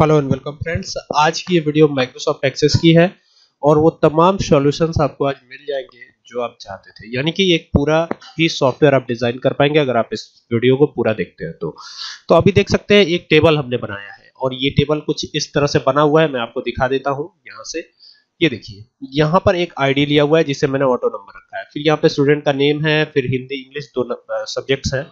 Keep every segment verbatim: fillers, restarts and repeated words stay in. Hello and welcome friends, आज की ये वीडियो माइक्रोसॉफ्ट एक्सेस की है और वो तमाम सॉल्यूशंस आपको आज मिल जाएंगे जो आप चाहते थे, यानी कि एक पूरा ही सॉफ्टवेयर आप डिजाइन कर पाएंगे अगर आप इस वीडियो को पूरा देखते हैं तो। तो अभी देख सकते हैं एक टेबल हमने बनाया है और ये टेबल कुछ इस तरह से बना हुआ है। मैं आपको दिखा देता हूँ यहाँ से, ये देखिए यहाँ पर एक आईडी लिया हुआ है जिसे मैंने ऑटो नंबर रखा है, फिर यहाँ पे स्टूडेंट का नेम है, फिर हिंदी इंग्लिश दोनों सब्जेक्ट्स हैं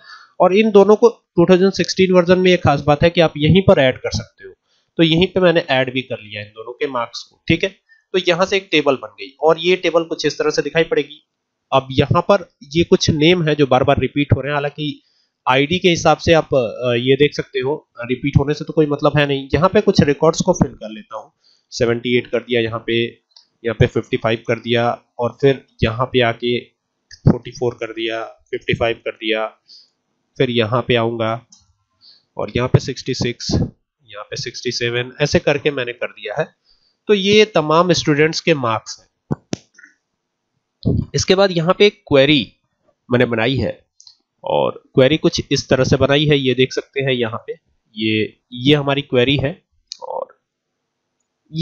और इन दोनों को दो हज़ार सोलह वर्जन में ये खास बात है कि आप यहीं पर ऐड कर सकते हो, तो यहीं पे मैंने ऐड भी कर लिया इन दोनों के मार्क्स को, ठीक है। तो यहाँ से एक टेबल बन गई और ये टेबल कुछ इस तरह से दिखाई पड़ेगी। अब यहाँ पर ये कुछ नेम है जो बार बार रिपीट हो रहे हैं, हालांकि आईडी के हिसाब से आप ये देख सकते हो रिपीट होने से तो कोई मतलब है नहीं। यहाँ पे कुछ रिकॉर्ड्स को फिल कर लेता हूँ, सेवेंटी एट कर दिया यहाँ पे, यहाँ पे फिफ्टी फाइव कर दिया और फिर यहाँ पे आके फोर्टी फोर कर दिया, फिफ्टी फाइव कर दिया, फिर यहाँ पे आऊँगा और यहाँ पे सिक्सटी सिक्स, यहाँ पे सिक्सटी सेवन, ऐसे करके मैंने कर दिया है। तो ये तमाम स्टूडेंट्स के मार्क्स हैं। इसके बाद यहाँ पे एक क्वेरी मैंने बनाई है और क्वेरी कुछ इस तरह से बनाई है, ये देख सकते हैं यहाँ पे, ये ये हमारी क्वेरी है और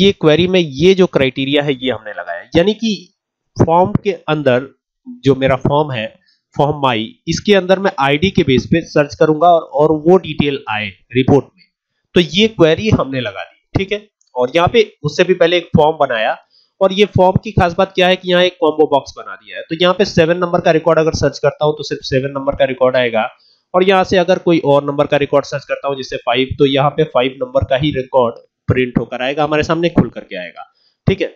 ये क्वेरी में ये जो क्राइटेरिया है ये हमने लगाया, यानी कि फॉर्म के अंदर जो मेरा फॉर्म है फॉर्म माई, इसके अंदर मैं आईडी के बेस पे सर्च करूंगा और और वो डिटेल आए रिपोर्ट में, तो ये क्वेरी हमने लगा दी, ठीक है। और यहाँ पे उससे भी पहले एक फॉर्म बनाया और ये फॉर्म की खास बात क्या है कि यहाँ एक कॉम्बो बॉक्स बना दिया है, तो यहाँ पे सेवन नंबर का रिकॉर्ड अगर सर्च करता हूँ तो सिर्फ सेवन नंबर का रिकॉर्ड आएगा और यहाँ से अगर कोई और नंबर का रिकॉर्ड सर्च करता हूँ जैसे फाइव, तो यहाँ पे फाइव नंबर का ही रिकॉर्ड प्रिंट होकर आएगा हमारे सामने, खुल करके आएगा, ठीक है।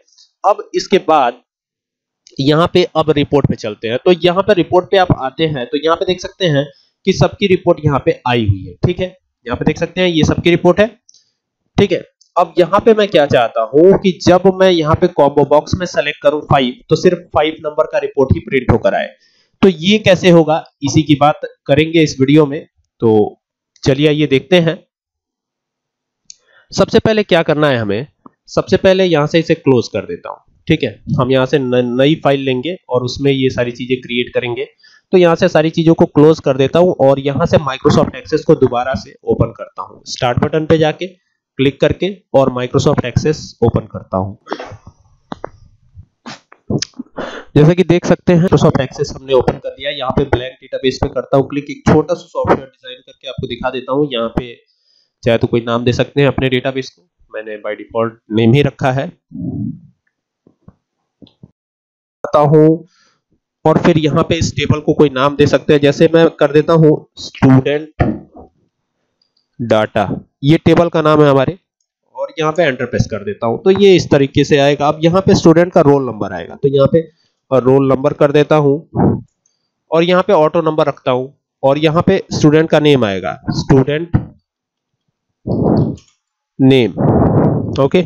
अब इसके बाद यहाँ पे अब रिपोर्ट पे चलते हैं, तो यहाँ पे रिपोर्ट पे आप आते हैं तो यहाँ पे देख सकते हैं कि सबकी रिपोर्ट यहाँ पे आई हुई है, ठीक है। यहाँ पे देख सकते हैं ये सबकी रिपोर्ट है, ठीक है। अब यहाँ पे मैं क्या चाहता हूँ कि जब मैं यहाँ पे कॉम्बो बॉक्स में सेलेक्ट करूँ फाइव, तो सिर्फ फाइव नंबर का रिपोर्ट ही प्रिंट होकर आए, तो ये कैसे होगा इसी की बात करेंगे इस वीडियो में। तो चलिए ये देखते हैं। सबसे पहले क्या करना है हमें, सबसे पहले यहाँ से इसे क्लोज कर देता हूँ, ठीक है। हम यहाँ से नई फाइल लेंगे और उसमें ये सारी चीजें क्रिएट करेंगे, तो यहाँ से सारी चीजों को क्लोज कर देता हूँ और यहाँ से माइक्रोसॉफ्ट एक्सेस को दोबारा से ओपन करता हूँ, स्टार्ट बटन पे जाके क्लिक करके और माइक्रोसॉफ्ट एक्सेस ओपन करता हूँ। जैसे कि देख सकते हैं माइक्रोसॉफ्ट एक्सेस हमने ओपन कर लिया। यहाँ पे ब्लैंक डेटाबेस पे करता हूँ क्लिक, एक छोटा सा सॉफ्टवेयर डिजाइन करके आपको दिखा देता हूँ। यहाँ पे चाहे तो कोई नाम दे सकते हैं अपने डेटाबेस को, मैंने बाय डिफॉल्ट नेम ही रखा है हूँ, और फिर यहाँ पे इस टेबल को कोई नाम दे सकते हैं, जैसे मैं कर देता हूँ स्टूडेंट डाटा, ये टेबल का नाम है हमारे, और यहाँ पे एंटर प्रेस कर देता हूँ तो ये इस तरीके से आएगा। अब यहाँ पे स्टूडेंट का रोल नंबर आएगा, तो यहाँ पे रोल नंबर कर देता हूँ और यहाँ पे ऑटो नंबर रखता हूँ और यहाँ पे स्टूडेंट का नेम आएगा, स्टूडेंट नेम, ओके,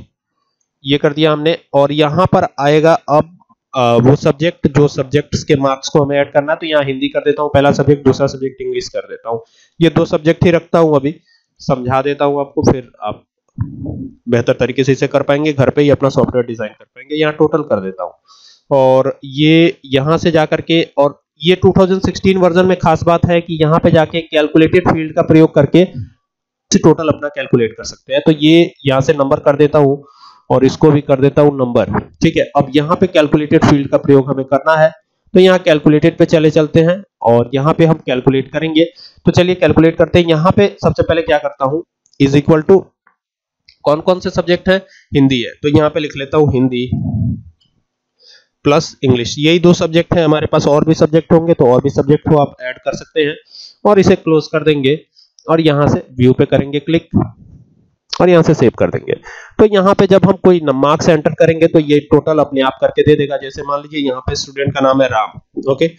ये कर दिया हमने। और यहाँ पर आएगा अब आ, वो सब्जेक्ट, जो सब्जेक्ट्स के मार्क्स को हमें ऐड करना है, तो यहाँ हिंदी कर देता हूँ पहला सब्जेक्ट, दूसरा सब्जेक्ट इंग्लिश कर देता हूँ, ये दो सब्जेक्ट ही रखता हूँ, अभी समझा देता हूँ आपको, फिर आप बेहतर तरीके से इसे कर पाएंगे, घर पे ही अपना सॉफ्टवेयर डिजाइन कर पाएंगे। यहाँ टोटल कर देता हूँ और ये यहाँ से जा करके, और ये दो हज़ार सोलह वर्जन में खास बात है कि यहाँ पे जाके कैलकुलेटेड फील्ड का प्रयोग करके टोटल अपना कैलकुलेट कर सकते हैं, तो ये यहाँ से नंबर कर देता हूँ और इसको भी कर देता हूं नंबर, ठीक है। अब यहाँ पे कैलकुलेटेड फील्ड का प्रयोग हमें करना है, तो यहाँ कैलकुलेटेड पे चले चलते हैं और यहाँ पे हम कैलकुलेट करेंगे, तो चलिए कैलकुलेट करते हैं। यहाँ पे सबसे पहले क्या करता हूँ, इज इक्वल टू कौन कौन से सब्जेक्ट है, हिंदी है, तो यहाँ पे लिख लेता हूँ हिंदी प्लस इंग्लिश, यही दो सब्जेक्ट है हमारे पास, और भी सब्जेक्ट होंगे तो और भी सब्जेक्ट को आप ऐड कर सकते हैं, और इसे क्लोज कर देंगे और यहाँ से व्यू पे करेंगे क्लिक और यहाँ से सेव कर देंगे। तो यहाँ पे जब हम कोई मार्क्स एंटर करेंगे तो ये टोटल अपने आप करके दे देगा, जैसे मान लीजिए यहाँ पे स्टूडेंट का नाम है राम, ओके,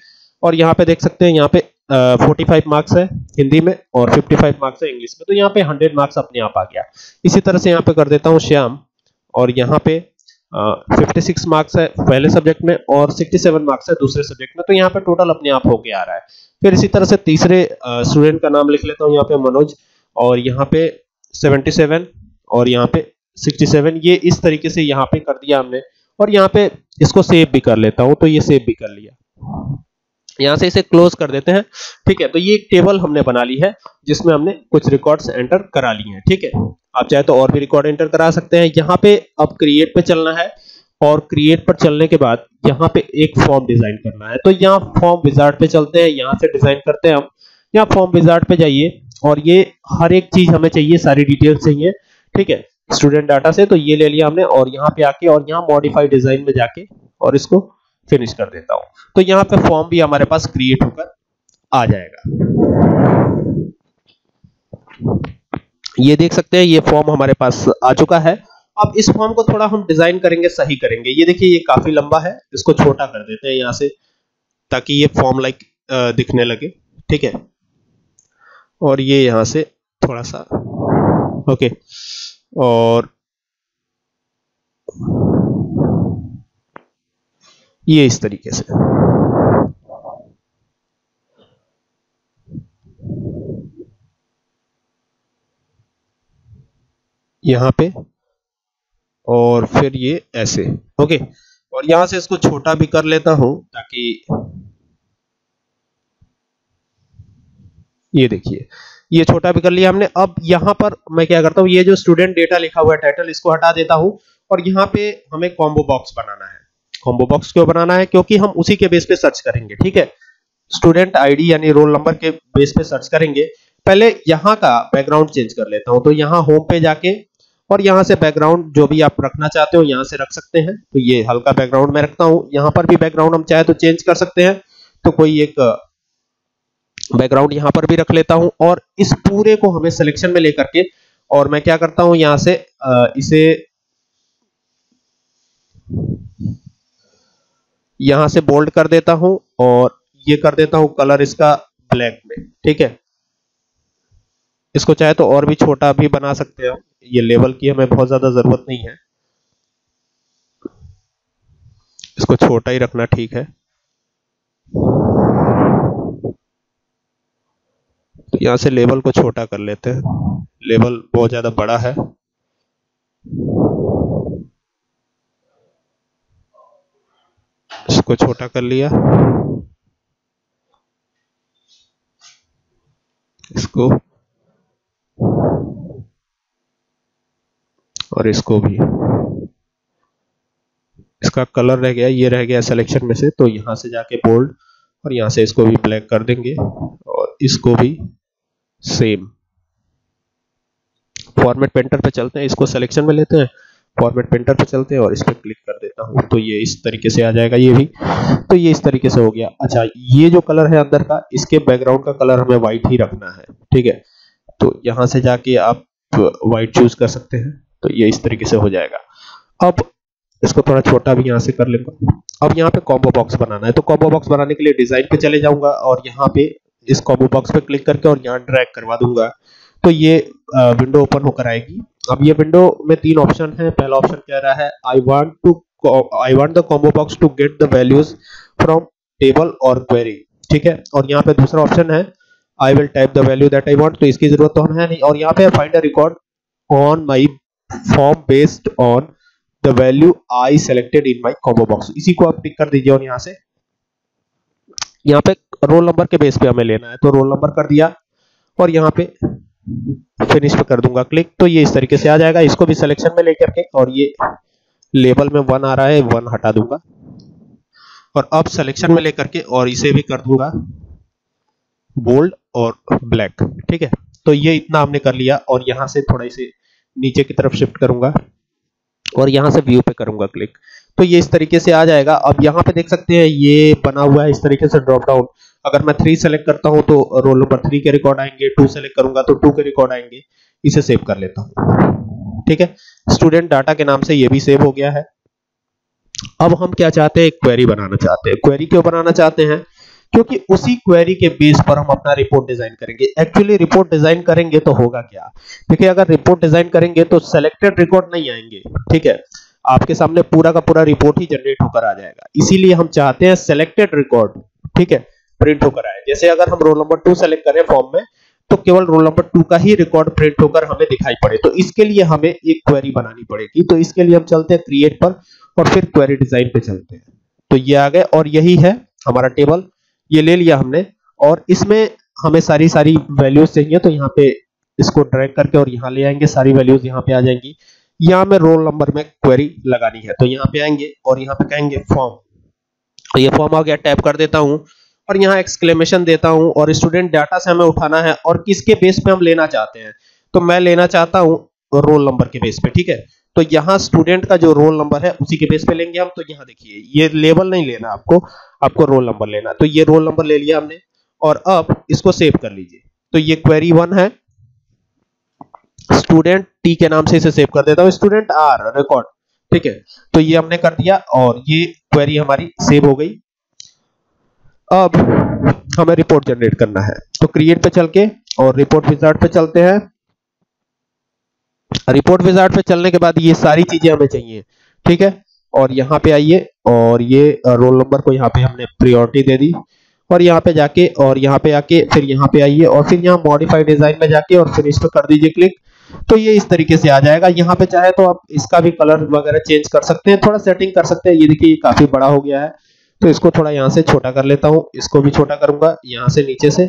और यहाँ पे देख सकते हैं यहाँ पे आ, पैंतालीस मार्क्स है हिंदी में और पचपन मार्क्स है इंग्लिश में, तो यहाँ पे सौ मार्क्स अपने आप आ गया। इसी तरह से यहाँ पे कर देता हूँ श्याम, और यहाँ पे आ, छप्पन मार्क्स है पहले सब्जेक्ट में और सड़सठ मार्क्स है दूसरे सब्जेक्ट में, तो यहाँ पे टोटल अपने आप होके आ रहा है। फिर इसी तरह से तीसरे स्टूडेंट का नाम लिख लेता हूँ यहाँ पे मनोज, और यहाँ पे सतहत्तर और यहाँ पे सड़सठ, ये इस तरीके से यहाँ पे कर दिया हमने और यहाँ पे इसको सेव भी कर लेता हूँ, तो ये सेव भी कर लिया। यहाँ से इसे क्लोज कर देते हैं। ठीक है, तो ये एक टेबल हमने बना ली है जिसमें हमने कुछ रिकॉर्ड्स एंटर करा लिए हैं। ठीक है, आप चाहे तो और भी रिकॉर्ड एंटर करा सकते हैं। यहाँ पे अब क्रिएट पे चलना है और क्रिएट पर चलने के बाद यहाँ पे एक फॉर्म डिजाइन करना है। तो यहाँ फॉर्म विजार्ड पे चलते हैं, यहाँ से डिजाइन करते हैं हम। यहाँ फॉर्म विजार्ड पे जाइए और ये हर एक चीज हमें चाहिए, सारी डिटेल्स चाहिए। ठीक है, स्टूडेंट डाटा से तो ये ले लिया हमने और यहाँ पे आके और यहाँ मॉडिफाई डिजाइन में जाके और इसको फिनिश कर देता हूँ। तो यहाँ पे फॉर्म भी हमारे पास क्रिएट होकर आ जाएगा। ये देख सकते हैं ये फॉर्म हमारे पास आ चुका है। अब इस फॉर्म को थोड़ा हम डिजाइन करेंगे, सही करेंगे। ये देखिए ये काफी लंबा है, इसको छोटा कर देते हैं यहाँ से ताकि ये फॉर्म लाइक दिखने लगे। ठीक है, और ये यहाँ से थोड़ा सा ओके, और ये इस तरीके से। यहाँ पे और फिर ये ऐसे ओके, और यहां से इसको छोटा भी कर लेता हूं ताकि ये देखिए ये छोटा भी कर लिया हमने। अब यहाँ पर मैं क्या करता हूँ, ये जो स्टूडेंट डेटा लिखा हुआ है टाइटल, इसको हटा देता हूँ और यहाँ पे हमें कॉम्बो बॉक्स बनाना है। कॉम्बो बॉक्स क्यों बनाना है? क्योंकि हम उसी के बेस पे सर्च करेंगे। ठीक है, स्टूडेंट आईडी यानी रोल नंबर के बेस पे सर्च करेंगे। पहले यहाँ का बैकग्राउंड चेंज कर लेता हूँ। तो यहाँ होम पे जाके और यहाँ से बैकग्राउंड जो भी आप रखना चाहते हो यहाँ से रख सकते हैं। तो ये हल्का बैकग्राउंड मैं रखता हूँ। यहाँ पर भी बैकग्राउंड हम चाहे तो चेंज कर सकते हैं। तो कोई एक बैकग्राउंड यहाँ पर भी रख लेता हूँ और इस पूरे को हमें सिलेक्शन में लेकर के और मैं क्या करता हूँ यहाँ से इसे यहाँ से बोल्ड कर देता हूँ और ये कर देता हूँ कलर इसका ब्लैक में। ठीक है, इसको चाहे तो और भी छोटा भी बना सकते हो। ये लेवल की हमें बहुत ज्यादा जरूरत नहीं है, इसको छोटा ही रखना ठीक है। तो यहां से लेवल को छोटा कर लेते हैं, लेवल बहुत ज्यादा बड़ा है। इसको छोटा कर लिया, इसको और इसको भी। इसका कलर रह गया, ये रह गया सिलेक्शन में से। तो यहां से जाके बोल्ड और यहां से इसको भी ब्लैक कर देंगे और इसको भी सेम। फॉर्मेट पेंटर पे चलते हैं, इसको सिलेक्शन में लेते हैं, फॉर्मेट पेंटर पे चलते हैं और इस पर क्लिक कर देता हूं। तो ये इस तरीके से आ जाएगा, ये भी। तो ये इस तरीके से हो गया। अच्छा, ये जो कलर है अंदर का, इसके बैकग्राउंड का कलर हमें व्हाइट ही रखना है। ठीक है, तो यहां से जाके आप व्हाइट चूज कर सकते हैं। तो ये इस तरीके से हो जाएगा। अब इसको थोड़ा छोटा भी यहाँ से कर लेंगे। अब यहाँ पे कॉम्बो बॉक्स बनाना है। तो कॉम्बो बॉक्स बनाने के लिए डिजाइन पे चले जाऊंगा और यहाँ पे इस कॉम्बो बॉक्स पे क्लिक करके और यहाँ ड्रैग करवा दूंगा। तो ये विंडो ओपन होकर आएगी। अब ये विंडो में तीन ऑप्शन है। पहला ऑप्शन कह रहा है I want to I want the combo box to get the values from table और क्वेरी। ठीक है, और यहाँ पे दूसरा ऑप्शन है I will type the value that I want. तो इसकी जरूरत तो हमें है नहीं। और यहाँ पे find a record on my form based on the value I selected in my combo box, इसी को आप टिक कर दीजिए। और यहाँ से यहाँ पे रोल नंबर के बेस पे हमें लेना है, तो रोल नंबर कर दिया और यहाँ पे फिनिश पे कर दूंगा क्लिक। तो ये इस तरीके से आ जाएगा। इसको भी सिलेक्शन में लेकर के और ये लेबल में वन आ रहा है, वन हटा दूंगा और अब सिलेक्शन में लेकर के और इसे भी कर दूंगा बोल्ड और ब्लैक। ठीक है, तो ये इतना हमने कर लिया और यहाँ से थोड़ा इसे नीचे की तरफ शिफ्ट करूंगा और यहां से व्यू पे करूंगा क्लिक। तो ये इस तरीके से आ जाएगा। अब यहाँ पे देख सकते हैं ये बना हुआ है इस तरीके से ड्रॉप डाउन। अगर मैं थ्री सेलेक्ट करता हूं तो रोल नंबर थ्री के रिकॉर्ड आएंगे, टू सेलेक्ट करूंगा तो टू के रिकॉर्ड आएंगे। इसे सेव कर लेता हूँ। ठीक है, स्टूडेंट डाटा के नाम से ये भी सेव हो गया है। अब हम क्या चाहते हैं, एक क्वेरी बनाना चाहते हैं। क्वेरी क्यों बनाना चाहते हैं? क्योंकि उसी क्वेरी के बेस पर हम अपना रिपोर्ट डिजाइन करेंगे। एक्चुअली रिपोर्ट डिजाइन करेंगे तो होगा क्या, देखिए अगर रिपोर्ट डिजाइन करेंगे तो सेलेक्टेड रिकॉर्ड नहीं आएंगे। ठीक है, आपके सामने पूरा का पूरा रिपोर्ट ही जनरेट होकर आ जाएगा। इसीलिए हम चाहते हैं सेलेक्टेड रिकॉर्ड, ठीक है, प्रिंट होकर आए। जैसे अगर हम रोल नंबर टू सेलेक्ट करें फॉर्म में तो केवल रोल नंबर टू का ही रिकॉर्ड प्रिंट होकर हमें दिखाई पड़े। तो इसके लिए हमें एक क्वेरी बनानी पड़ेगी। तो इसके लिए हम चलते हैं क्रिएट पर और फिर क्वेरी डिजाइन पे चलते हैं। तो ये आ गए और यही है हमारा टेबल। ये ले लिया हमने और इसमें हमें सारी सारी वैल्यूज चाहिए, तो यहाँ पे इसको ड्रैग करके और यहाँ ले आएंगे, सारी वैल्यूज यहाँ पे आ जाएंगी। यहाँ में रोल नंबर में क्वेरी लगानी है तो यहाँ पे आएंगे और यहाँ पे कहेंगे फॉर्म, ये फॉर्म आ गया, टैप कर देता हूँ और यहाँ एक्सक्लेमेशन देता हूँ। और स्टूडेंट डाटा से हमें उठाना है और किसके बेस पे हम लेना चाहते हैं, तो मैं लेना चाहता हूँ रोल नंबर के बेस पे, ठीक है। तो यहाँ स्टूडेंट का जो रोल नंबर है उसी के बेस पे लेंगे हम। तो यहाँ देखिए ये लेबल नहीं लेना आपको, आपको रोल नंबर लेना। तो ये रोल नंबर ले लिया हमने और अब इसको सेव कर लीजिए। तो ये क्वेरी वन है, स्टूडेंट टी के नाम से इसे सेव कर देता हूँ, स्टूडेंट आर रिकॉर्ड, ठीक है। तो ये हमने कर दिया और ये क्वेरी हमारी सेव हो गई। अब हमें रिपोर्ट जनरेट करना है तो क्रिएट पे चल के और रिपोर्ट विजार्ड पे चलते हैं। रिपोर्ट विजार्ड पे चलने के बाद ये सारी चीजें हमें चाहिए, ठीक है। और यहाँ पे आइए और ये रोल नंबर को यहाँ पे हमने प्रायोरिटी दे दी और यहाँ पे जाके और यहाँ पे आके फिर यहाँ पे आइए और फिर यहाँ मॉडिफाइड डिजाइन में जाके और फिनिश पे कर दीजिए क्लिक। तो ये इस तरीके से आ जाएगा। यहाँ पे चाहे तो आप इसका भी कलर वगैरह चेंज कर सकते हैं, थोड़ा सेटिंग कर सकते हैं। ये देखिए ये काफी बड़ा हो गया है तो इसको थोड़ा यहाँ से छोटा कर लेता हूँ, इसको भी छोटा करूंगा यहाँ से नीचे से।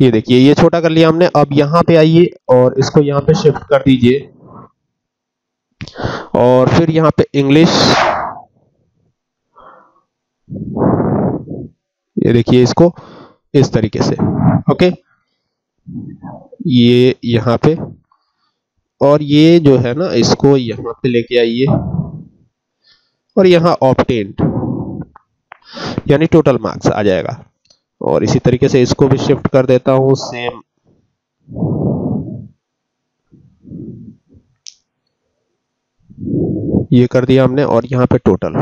ये देखिए ये छोटा कर लिया हमने। अब यहाँ पे आइए और इसको यहाँ पे शिफ्ट कर दीजिए और फिर यहाँ पे इंग्लिश, ये देखिए इसको इस तरीके से, ओके। ये यहाँ पे और ये जो है ना इसको यहाँ पे लेके आइए और यहाँ ऑब्टेन्ड यानी टोटल मार्क्स आ जाएगा। और इसी तरीके से इसको भी शिफ्ट कर देता हूं सेम, ये कर दिया हमने। और यहाँ पे टोटल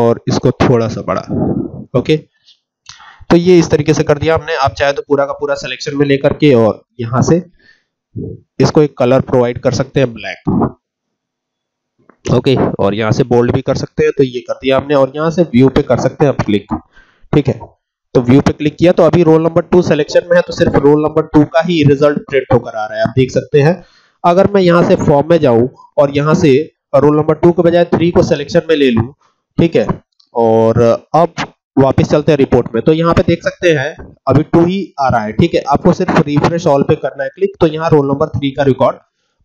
और इसको थोड़ा सा बड़ा, ओके। तो ये इस तरीके से कर दिया हमने। आप चाहे तो पूरा का पूरा सिलेक्शन में लेकर के और यहाँ से इसको एक कलर प्रोवाइड कर सकते हैं ब्लैक, ओके okay, और यहाँ से बोल्ड भी कर सकते हैं। तो ये कर दिया हमने और यहाँ से व्यू पे कर सकते हैं आप क्लिक, ठीक है। तो व्यू पे क्लिक किया तो अभी रोल नंबर टू सिलेक्शन में है तो सिर्फ रोल नंबर टू का ही रिजल्ट प्रिंट होकर आ रहा है, आप देख सकते हैं। अगर मैं यहाँ से फॉर्म में जाऊं और यहाँ से रोल नंबर टू के बजाय थ्री को सिलेक्शन में ले लूँ, ठीक है। और अब वापस चलते हैं रिपोर्ट में तो यहाँ पे देख सकते हैं अभी टू ही आ रहा है, ठीक है। आपको सिर्फ रिफ्रेश ऑल पे करना है क्लिक तो यहाँ रोल नंबर थ्री का रिकॉर्ड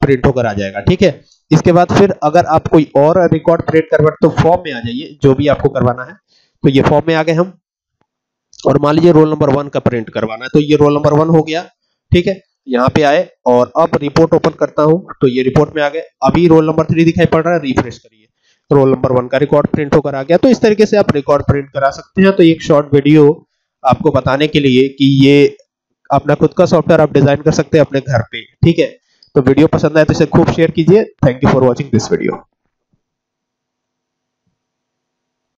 प्रिंट होकर आ जाएगा, ठीक है। इसके बाद फिर अगर आप कोई और रिकॉर्ड क्रिएट करवा तो फॉर्म में आ जाइए, जो भी आपको करवाना है। तो ये फॉर्म में आ गए हम और मान लीजिए रोल नंबर वन का प्रिंट करवाना है तो ये रोल नंबर वन हो गया, ठीक है। यहाँ पे आए और अब रिपोर्ट ओपन करता हूँ तो ये रिपोर्ट में आ गए। अभी रोल नंबर थ्री दिखाई पड़ रहा है, रिफ्रेश करिए, रोल नंबर वन का रिकॉर्ड प्रिंट होकर आ गया। तो इस तरीके से आप रिकॉर्ड प्रिंट करा सकते हैं। तो एक शॉर्ट वीडियो आपको बताने के लिए कि ये अपना खुद का सॉफ्टवेयर आप डिजाइन कर सकते हैं अपने घर पे, ठीक है। तो वीडियो पसंद आए तो इसे खूब शेयर कीजिए। Thank you for watching this video.